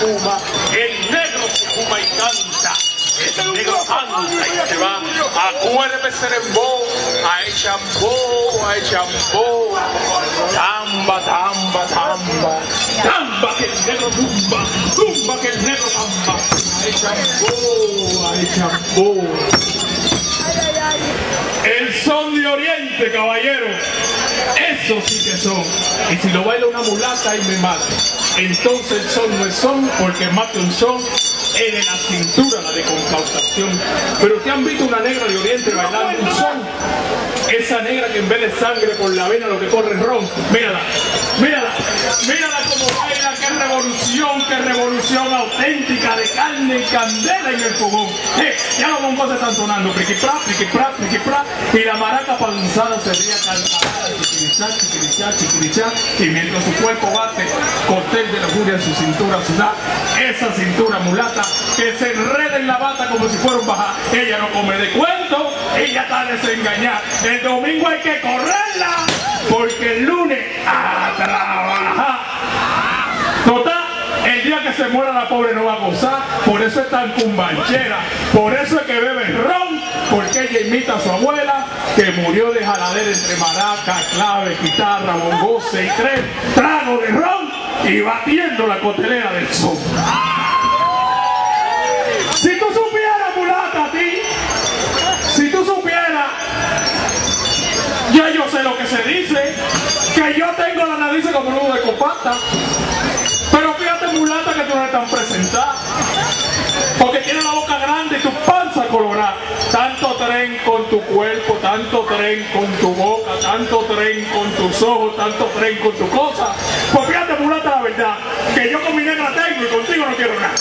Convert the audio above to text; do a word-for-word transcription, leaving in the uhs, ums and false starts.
fuma, el negro se fuma y canta, el negro canta y se va. Acuérdese Dembow, a Echambó, a Echambó, tamba, tamba, tamba, tamba que el negro tumba, tumba que el negro tamba, a Echambó, a Echambó. El son de Oriente, caballero, eso sí que son. Y si lo baila una mulata y me mata, entonces el son no es son, porque mata un son es de la cintura, la de concautación. Pero ¿te han visto una negra de Oriente bailando un son? Esa negra que en vez de sangre por la vena lo que corre es ron. Mírala, mírala, mírala como baila, qué revolución, qué revolución auténtica de carne y candela en el fogón. Eh, ya los bombos se están sonando, priquipra, priquipra, priquipra, y la maraca panzada se ría calzada, chiquirichá, chiquirichá, chiquirichá, y mientras su cuerpo bate, cóctel de lujuria en su cintura, ciudad, esa cintura mulata, que se enreda en la bata como si fuera un bajá. Ella no come de cuento, ella está desengañada. El domingo hay que correrla, porque el lunes a trabajar. Total, el día que se muera la pobre no va a gozar, por eso es tan cumbanchera, por eso es que bebe ron, porque ella imita a su abuela, que murió de jaladera entre maraca, clave, guitarra, bongo, seis, tres, trago de ron y batiendo la cotelera del sol. Si tú supieras, mulata, a ti, si tú supieras, ya yo sé lo que se dice, que yo tengo la nariz como nudo de copata, pero fíjate, mulata, que tú no estás presentada, porque tienes la boca grande y tu panza colorada. Tanto tren con tu cuerpo, tanto tren con tu boca, tanto tren con tus ojos, tanto tren con tu cosa. Pues fíjate, mulata, la verdad, que yo con mi negra tengo y contigo no quiero nada.